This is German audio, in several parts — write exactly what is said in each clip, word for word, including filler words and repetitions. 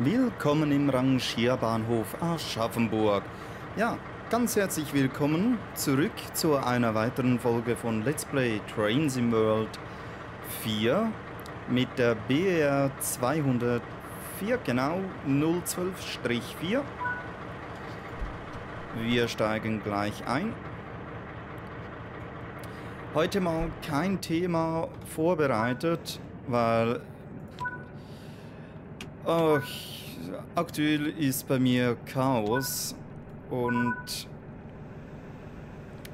Willkommen im Rangierbahnhof Aschaffenburg. Ja, ganz herzlich willkommen zurück zu einer weiteren Folge von Let's Play TrainSim World vier mit der B R zweihundertvier, genau null zwölf vier. Wir steigen gleich ein. Heute mal kein Thema vorbereitet, weil ach, aktuell ist bei mir Chaos, und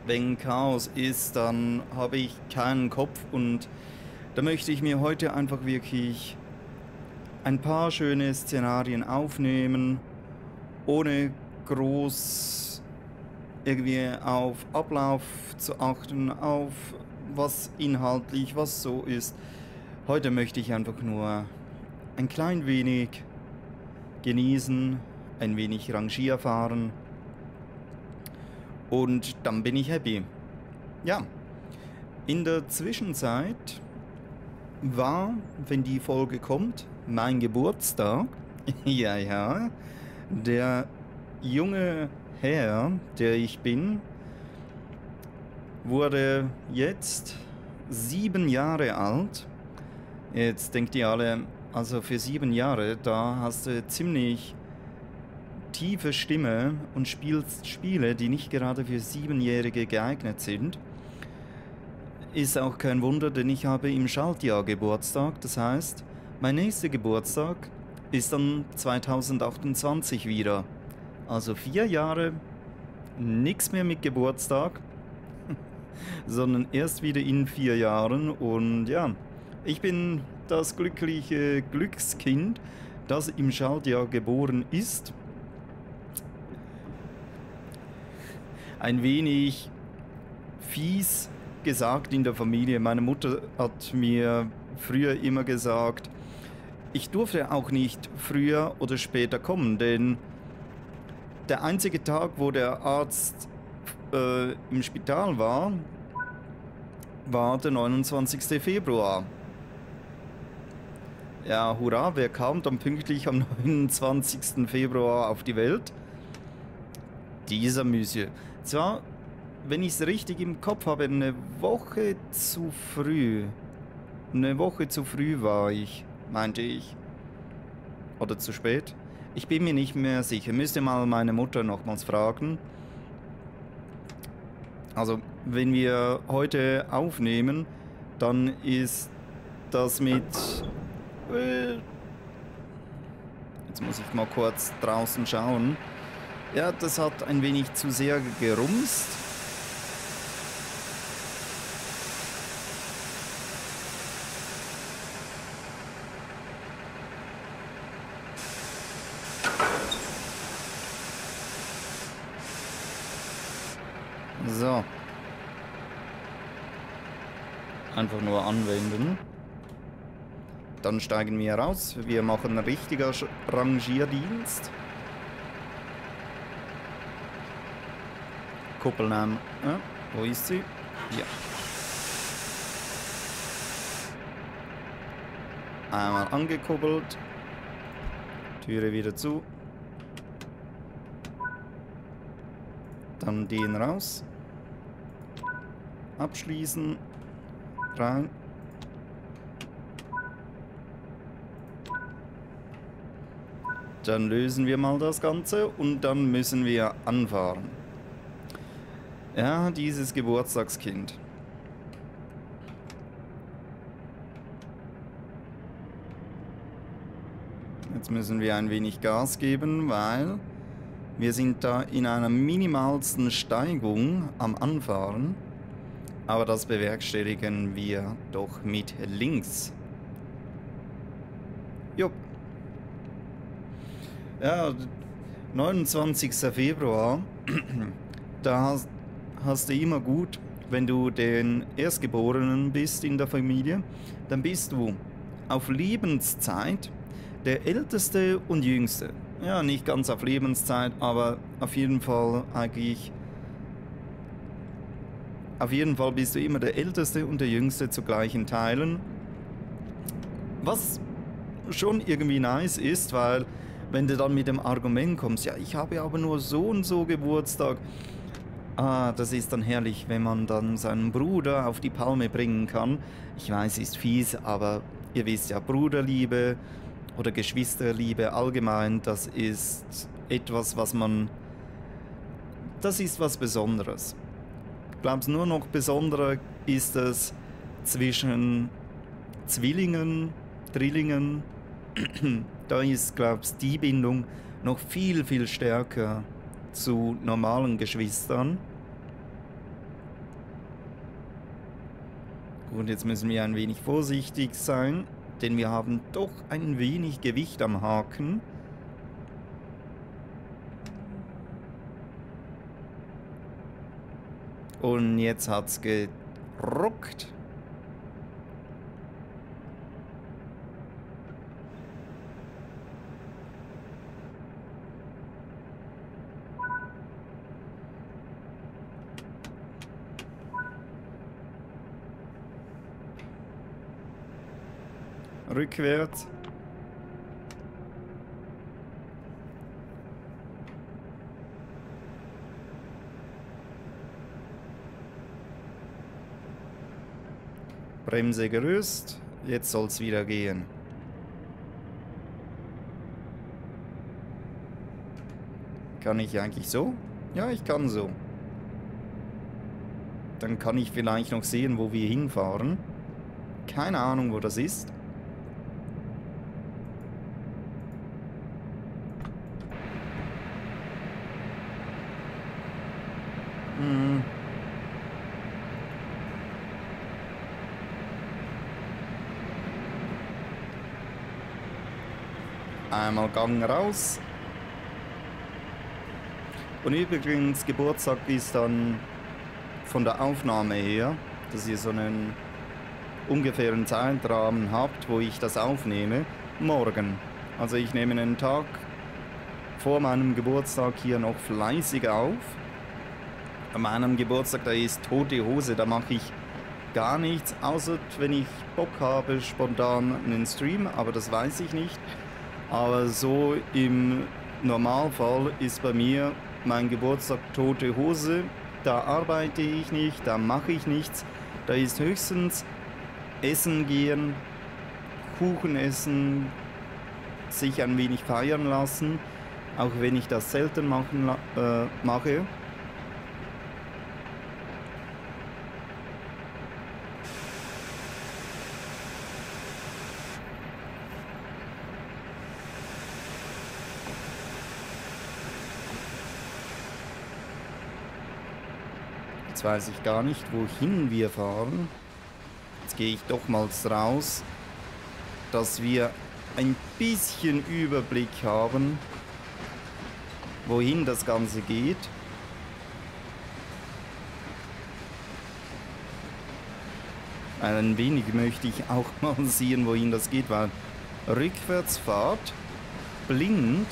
wenn Chaos ist, dann habe ich keinen Kopf, und da möchte ich mir heute einfach wirklich ein paar schöne Szenarien aufnehmen, ohne groß irgendwie auf Ablauf zu achten, auf was inhaltlich, was so ist. Heute möchte ich einfach nur ein klein wenig genießen, ein wenig Rangier fahren, und dann bin ich happy. Ja, in der Zwischenzeit war, wenn die Folge kommt, mein Geburtstag. Ja, ja, der junge Herr, der ich bin, wurde jetzt sieben Jahre alt. Jetzt denkt ihr alle, also für sieben Jahre, da hast du ziemlich tiefe Stimme und spielst Spiele, die nicht gerade für Siebenjährige geeignet sind. Ist auch kein Wunder, denn ich habe im Schaltjahr Geburtstag. Das heißt, mein nächster Geburtstag ist dann zweitausendachtundzwanzig wieder. Also vier Jahre, nichts mehr mit Geburtstag, sondern erst wieder in vier Jahren. Und ja, ich bin das glückliche Glückskind, das im Schaltjahr geboren ist. Ein wenig fies gesagt in der Familie. Meine Mutter hat mir früher immer gesagt, ich durfte auch nicht früher oder später kommen, denn der einzige Tag, wo der Arzt äh, im Spital war, war der neunundzwanzigste Februar. Ja, hurra, wer kam dann pünktlich am neunundzwanzigsten Februar auf die Welt? Dieser Monsieur. Zwar, wenn ich es richtig im Kopf habe, eine Woche zu früh. Eine Woche zu früh war ich, meinte ich. Oder zu spät? Ich bin mir nicht mehr sicher. Müsste mal meine Mutter nochmals fragen. Also, wenn wir heute aufnehmen, dann ist das mit... Jetzt muss ich mal kurz draußen schauen. Ja, das hat ein wenig zu sehr gerumst. So. Einfach nur anwenden. Dann steigen wir raus. Wir machen einen richtigen Rangierdienst. Kuppeln an. Ja, wo ist sie? Ja. Einmal angekuppelt. Türe wieder zu. Dann den raus. Abschließen. Rein. Dann lösen wir mal das Ganze, und dann müssen wir anfahren. Ja, dieses Geburtstagskind. Jetzt müssen wir ein wenig Gas geben, weil wir sind da in einer minimalsten Steigung am Anfahren. Aber das bewerkstelligen wir doch mit links. Jupp. Ja, neunundzwanzigster Februar, da hast, hast du immer gut, wenn du den Erstgeborenen bist in der Familie, dann bist du auf Lebenszeit der Älteste und Jüngste. Ja, nicht ganz auf Lebenszeit, aber auf jeden Fall eigentlich, auf jeden Fall bist du immer der Älteste und der Jüngste zu gleichen Teilen. Was schon irgendwie nice ist, weil wenn du dann mit dem Argument kommst, ja, ich habe aber nur so und so Geburtstag. Ah, das ist dann herrlich, wenn man dann seinen Bruder auf die Palme bringen kann. Ich weiß, ist fies, aber ihr wisst ja, Bruderliebe oder Geschwisterliebe allgemein, das ist etwas, was man... Das ist was Besonderes. Ich glaube, nur noch besonderer ist es zwischen Zwillingen, Drillingen. Da ist, glaube ich, die Bindung noch viel, viel stärker zu normalen Geschwistern. Gut, jetzt müssen wir ein wenig vorsichtig sein, denn wir haben doch ein wenig Gewicht am Haken. Und jetzt hat's geruckt. Rückwärts. Bremse gerüst. Jetzt soll es wieder gehen. Kann ich eigentlich so? Ja, ich kann so. Dann kann ich vielleicht noch sehen, wo wir hinfahren. Keine Ahnung, wo das ist. Einmal Gang raus. Und übrigens, Geburtstag ist dann von der Aufnahme her, dass ihr so einen ungefähren Zeitrahmen habt, wo ich das aufnehme, morgen. Also ich nehme einen Tag vor meinem Geburtstag hier noch fleißig auf. An meinem Geburtstag, da ist tote Hose, da mache ich gar nichts, außer wenn ich Bock habe, spontan einen Stream, aber das weiß ich nicht. Aber so im Normalfall ist bei mir mein Geburtstag tote Hose. Da arbeite ich nicht, da mache ich nichts. Da ist höchstens Essen gehen, Kuchen essen, sich ein wenig feiern lassen. Auch wenn ich das selten machen, äh, mache. Weiß ich gar nicht, wohin wir fahren. Jetzt gehe ich doch mal raus, dass wir ein bisschen Überblick haben, wohin das Ganze geht. Ein wenig möchte ich auch mal sehen, wohin das geht, weil Rückwärtsfahrt, blind,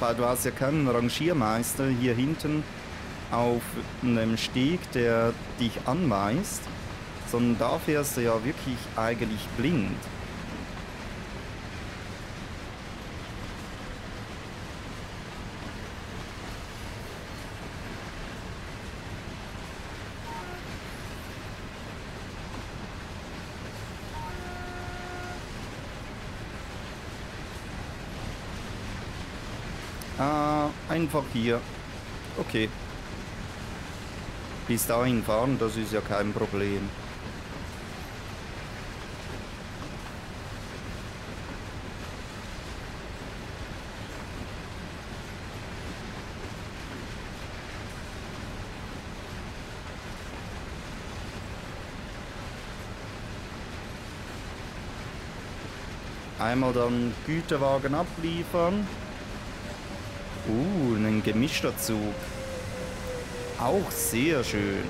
weil du hast ja keinen Rangiermeister hier hinten auf einem Steg, der dich anweist, sondern da fährst du ja wirklich eigentlich blind. Ah, einfach hier. Okay. Bis dahin fahren, das ist ja kein Problem. Einmal dann Güterwagen abliefern. Uh, ein gemischter Zug. Auch sehr schön.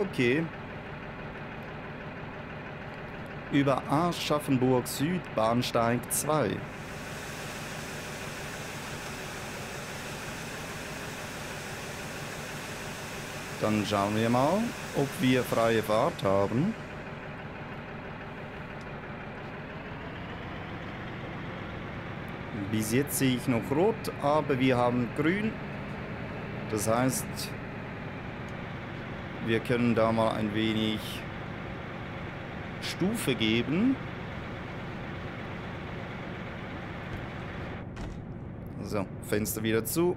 Okay. Über Aschaffenburg Süd, Bahnsteig zwei. Dann schauen wir mal, ob wir freie Fahrt haben. Bis jetzt sehe ich noch rot, aber wir haben grün. Das heißt, wir können da mal ein wenig Stufe geben. So, Fenster wieder zu.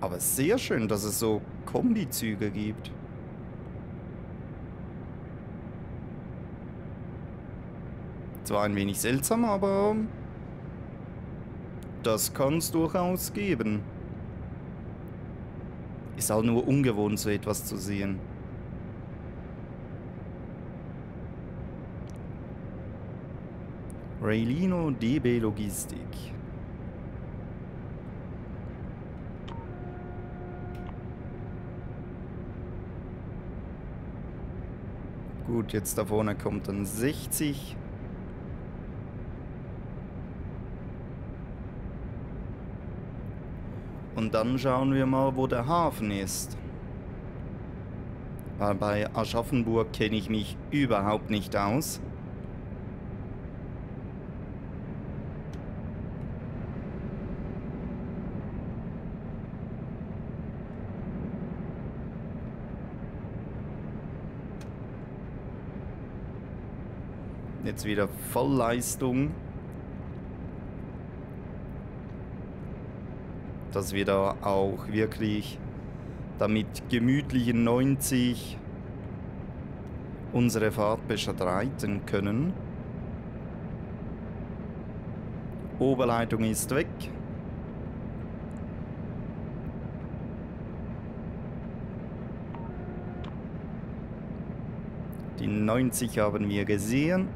Aber sehr schön, dass es so Kombizüge gibt. Zwar ein wenig seltsam, aber das kann es durchaus geben. Ist auch nur ungewohnt, so etwas zu sehen. Raylino D B Logistik. Gut, jetzt da vorne kommt dann sechzig. Und dann schauen wir mal, wo der Hafen ist. Weil bei Aschaffenburg kenne ich mich überhaupt nicht aus. Jetzt wieder Vollleistung. Dass wir da auch wirklich damit gemütlichen neunzig unsere Fahrt bestreiten können. Oberleitung ist weg. Die neunzig haben wir gesehen.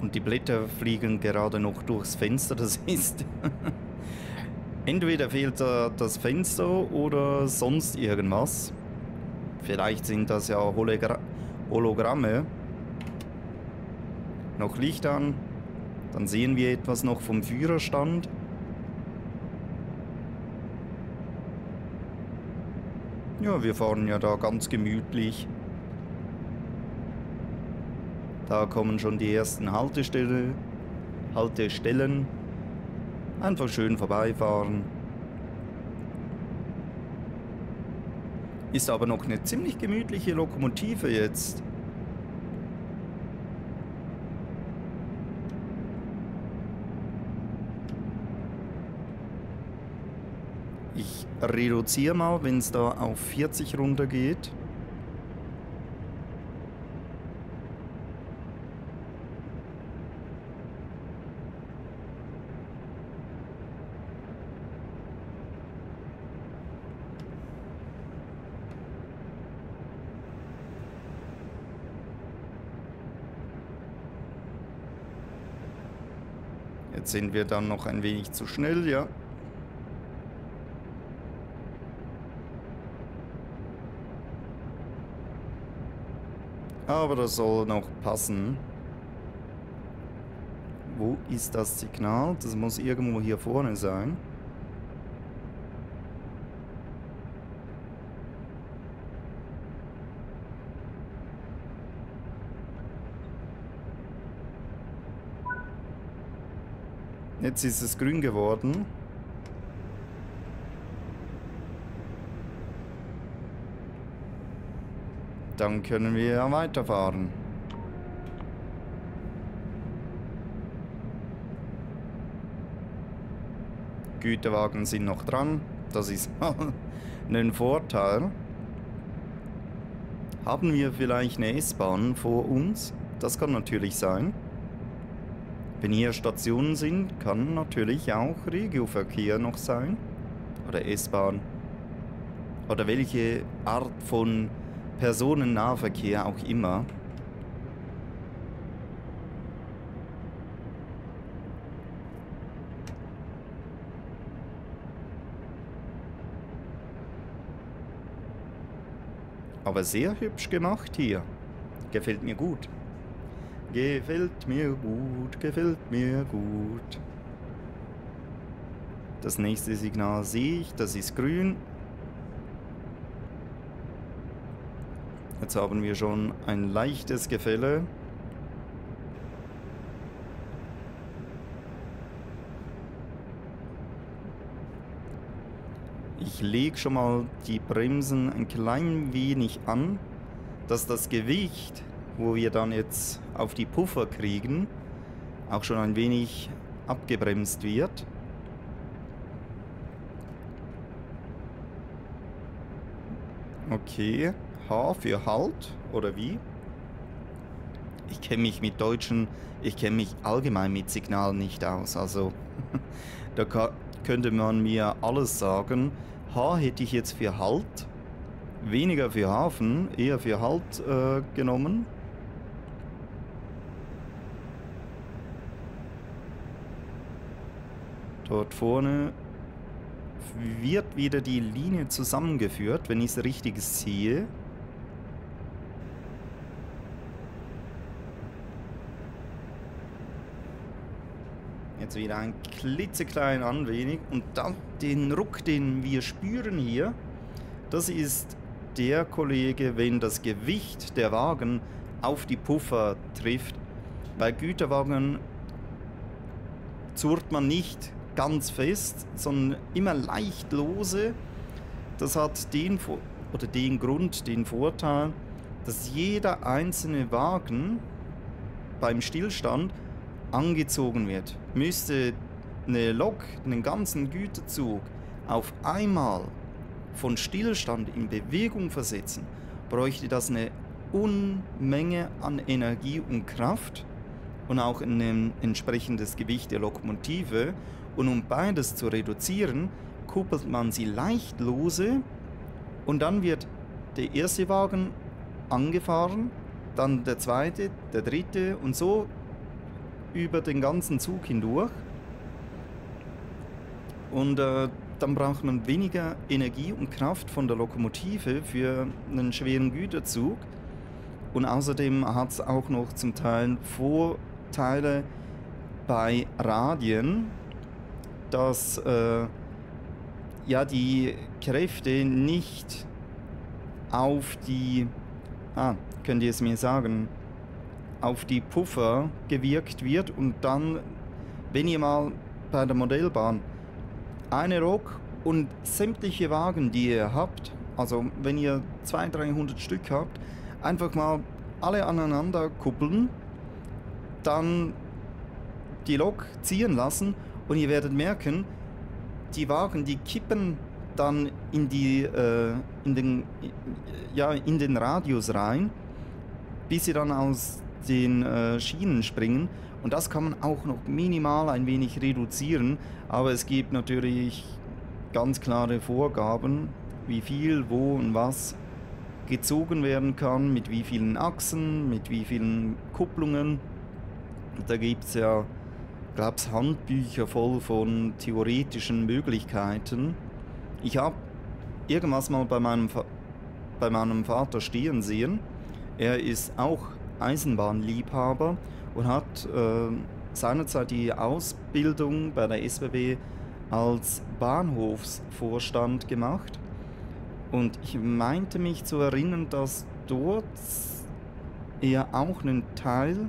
Und die Blätter fliegen gerade noch durchs Fenster, das ist... Entweder fehlt da das Fenster oder sonst irgendwas. Vielleicht sind das ja Hologra- Hologramme. Noch Licht an. Dann sehen wir etwas noch vom Führerstand. Ja, wir fahren ja da ganz gemütlich. Da kommen schon die ersten Haltestelle, Haltestellen. Einfach schön vorbeifahren. Ist aber noch eine ziemlich gemütliche Lokomotive jetzt. Ich reduziere mal, wenn es da auf vierzig runter geht. Jetzt sind wir dann noch ein wenig zu schnell, ja. Aber das soll noch passen. Wo ist das Signal? Das muss irgendwo hier vorne sein. Jetzt ist es grün geworden. Dann können wir ja weiterfahren. Güterwagen sind noch dran. Das ist ein Vorteil. Haben wir vielleicht eine S-Bahn vor uns? Das kann natürlich sein. Wenn hier Stationen sind, kann natürlich auch Regioverkehr noch sein. Oder S-Bahn. Oder welche Art von Personennahverkehr auch immer. Aber sehr hübsch gemacht hier. Gefällt mir gut. Gefällt mir gut, gefällt mir gut. Das nächste Signal sehe ich, das ist grün. Jetzt haben wir schon ein leichtes Gefälle. Ich lege schon mal die Bremsen ein klein wenig an, dass das Gewicht, wo wir dann jetzt auf die Puffer kriegen, auch schon ein wenig abgebremst wird. Okay, H für Halt, oder wie? Ich kenne mich mit Deutschen, ich kenne mich allgemein mit Signalen nicht aus, also da kann, könnte man mir alles sagen. H hätte ich jetzt für Halt, weniger für Hafen, eher für Halt äh, genommen. Dort vorne wird wieder die Linie zusammengeführt, wenn ich es richtig sehe. Jetzt wieder ein klitzeklein an wenig und dann den Ruck, den wir spüren hier, das ist der Kollege, wenn das Gewicht der Wagen auf die Puffer trifft. Bei Güterwagen zurrt man nicht ganz fest, sondern immer leicht lose. Das hat den, oder den Grund, den Vorteil, dass jeder einzelne Wagen beim Stillstand angezogen wird. Müsste eine Lok, einen ganzen Güterzug auf einmal von Stillstand in Bewegung versetzen, bräuchte das eine Unmenge an Energie und Kraft und auch ein entsprechendes Gewicht der Lokomotive. Und um beides zu reduzieren, kuppelt man sie leicht lose und dann wird der erste Wagen angefahren, dann der zweite, der dritte und so über den ganzen Zug hindurch. Und äh, dann braucht man weniger Energie und Kraft von der Lokomotive für einen schweren Güterzug. Und außerdem hat es auch noch zum Teil Vorteile bei Radien, dass äh, ja, die Kräfte nicht auf die, ah, könnt ihr es mir sagen, auf die Puffer gewirkt wird und dann, wenn ihr mal bei der Modellbahn eine Lok und sämtliche Wagen, die ihr habt, also wenn ihr zweihundert, dreihundert Stück habt, einfach mal alle aneinander kuppeln, dann die Lok ziehen lassen. Und ihr werdet merken, die Wagen, die kippen dann in, die, äh, in, den, ja, in den Radius rein, bis sie dann aus den äh, Schienen springen. Und das kann man auch noch minimal ein wenig reduzieren. Aber es gibt natürlich ganz klare Vorgaben, wie viel, wo und was gezogen werden kann, mit wie vielen Achsen, mit wie vielen Kupplungen. Da gibt es ja... Ich glaube, es Handbücher voll von theoretischen Möglichkeiten. Ich habe irgendwas mal bei meinem, bei meinem Vater stehen sehen. Er ist auch Eisenbahnliebhaber und hat äh, seinerzeit die Ausbildung bei der S B B als Bahnhofsvorstand gemacht. Und ich meinte mich zu erinnern, dass dort er auch einen Teil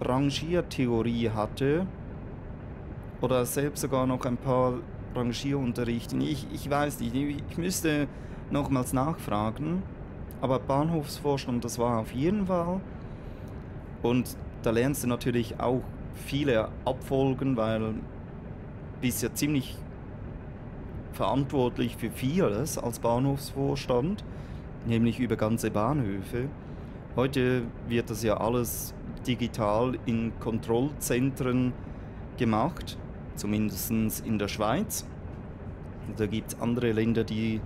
Rangiertheorie hatte oder selbst sogar noch ein paar Rangierunterrichten. Ich, ich weiß nicht, ich müsste nochmals nachfragen, aber Bahnhofsvorstand, das war auf jeden Fall. Und da lernst du natürlich auch viele Abfolgen, weil bist ja ziemlich verantwortlich für vieles als Bahnhofsvorstand, nämlich über ganze Bahnhöfe. Heute wird das ja alles digital in Kontrollzentren gemacht, zumindest in der Schweiz. Da gibt es andere Länder, die,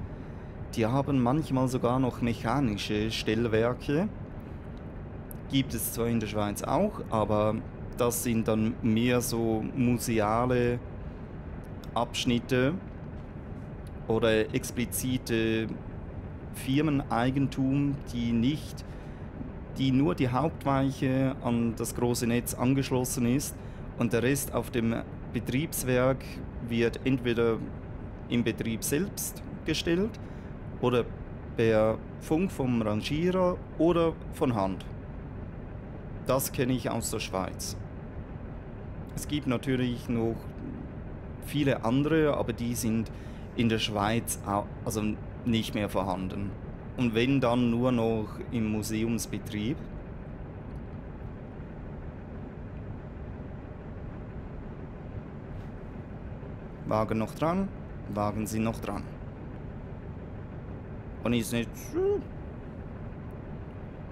die haben manchmal sogar noch mechanische Stellwerke. Gibt es zwar in der Schweiz auch, aber das sind dann mehr so museale Abschnitte oder explizite Firmeneigentum, die nicht, die nur die Hauptweiche an das große Netz angeschlossen ist und der Rest auf dem Betriebswerk wird entweder im Betrieb selbst gestellt oder per Funk vom Rangierer oder von Hand. Das kenne ich aus der Schweiz. Es gibt natürlich noch viele andere, aber die sind in der Schweiz also nicht mehr vorhanden. Und wenn, dann nur noch im Museumsbetrieb. Wagen noch dran, Wagen sind noch dran. Und ist nicht...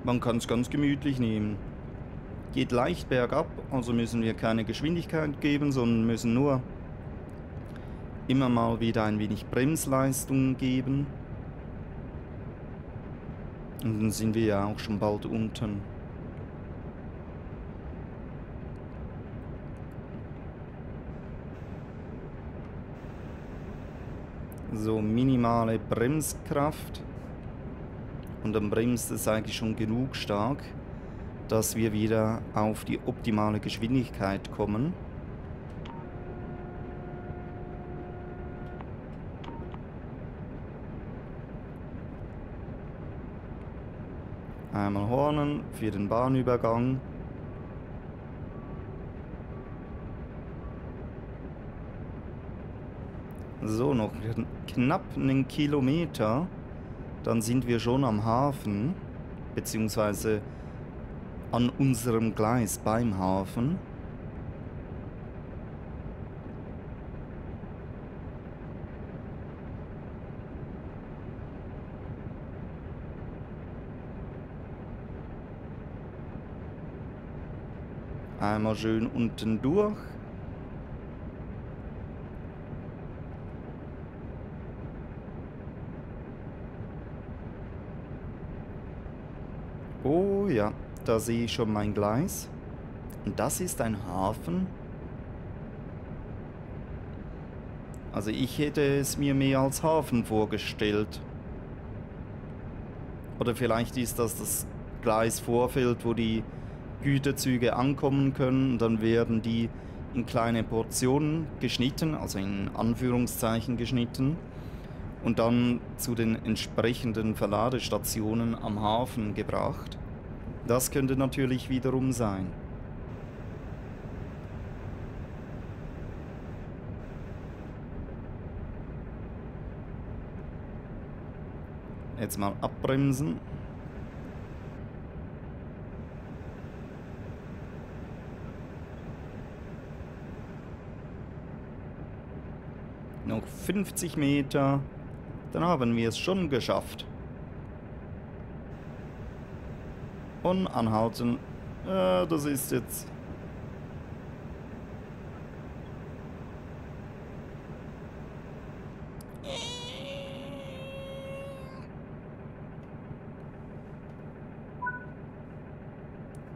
Man kann es ganz gemütlich nehmen. Geht leicht bergab, also müssen wir keine Geschwindigkeit geben, sondern müssen nur immer mal wieder ein wenig Bremsleistung geben. Und dann sind wir ja auch schon bald unten. So, minimale Bremskraft. Und dann bremst es eigentlich schon genug stark, dass wir wieder auf die optimale Geschwindigkeit kommen. Einmal Hornen für den Bahnübergang. So, noch knapp einen Kilometer, dann sind wir schon am Hafen, beziehungsweise an unserem Gleis beim Hafen. Einmal schön unten durch. Oh ja, da sehe ich schon mein Gleis. Und das ist ein Hafen. Also ich hätte es mir mehr als Hafen vorgestellt. Oder vielleicht ist das das Gleisvorfeld, wo die Güterzüge ankommen können. Dann werden die in kleine Portionen geschnitten, also in Anführungszeichen geschnitten. Und dann zu den entsprechenden Verladestationen am Hafen gebracht. Das könnte natürlich wiederum sein. Jetzt mal abbremsen. Noch fünfzig Meter. Dann haben wir es schon geschafft. Und anhalten. Ja, das ist jetzt...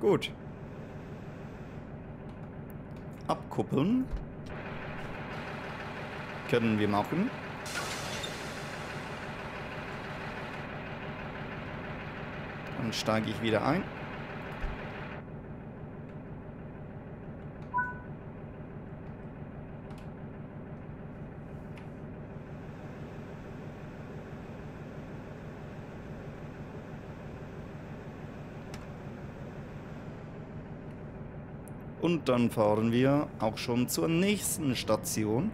Gut. Abkuppeln. Können wir machen. Dann steige ich wieder ein. Und dann fahren wir auch schon zur nächsten Station.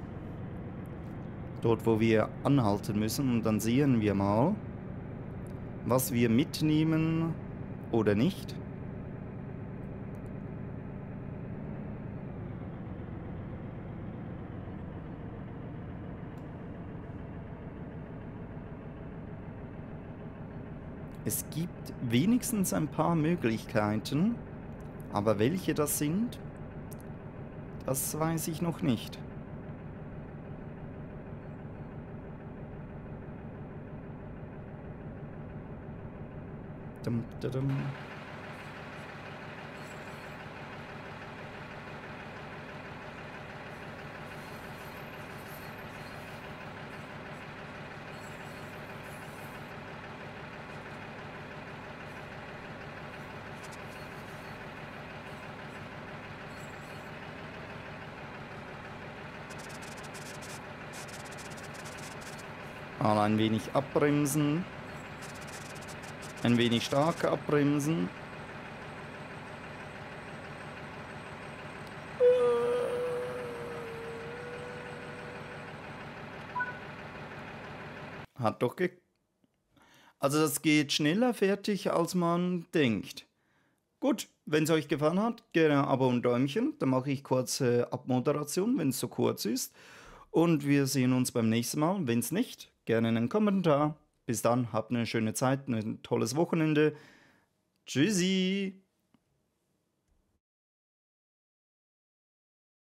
Dort, wo wir anhalten müssen. Und dann sehen wir mal, was wir mitnehmen oder nicht. Es gibt wenigstens ein paar Möglichkeiten, aber welche das sind, das weiß ich noch nicht. Mal ein wenig abbremsen. Ein wenig stark abbremsen. Hat doch ge... Also das geht schneller fertig, als man denkt. Gut, wenn es euch gefallen hat, gerne ein Abo und Däumchen. Dann mache ich kurze Abmoderation, wenn es so kurz ist. Und wir sehen uns beim nächsten Mal. Wenn es nicht, gerne einen Kommentar. Bis dann, habt eine schöne Zeit, ein tolles Wochenende. Tschüssi!